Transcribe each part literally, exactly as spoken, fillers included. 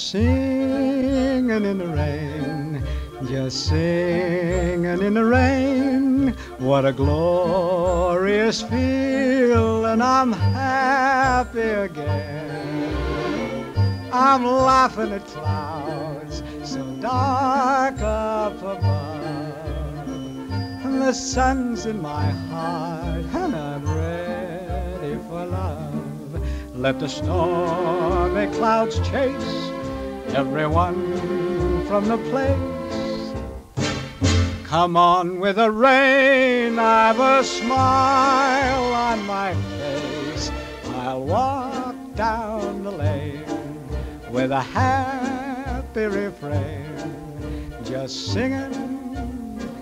Just singin' in the rain, just singin' in the rain. What a glorious feel, and I'm happy again. I'm laughing at clouds so dark up above, and the sun's in my heart, and I'm ready for love. Let the stormy clouds chase everyone from the place. Come on with the rain, I've a smile on my face. I'll walk down the lane with a happy refrain, just singing,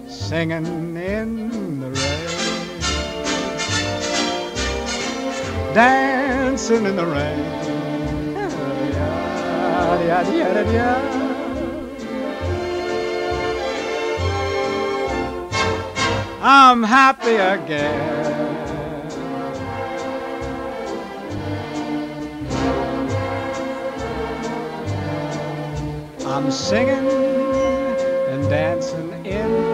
singing in the rain. Dance. Dancing in the rain, I'm happy again. I'm singing and dancing in the rain.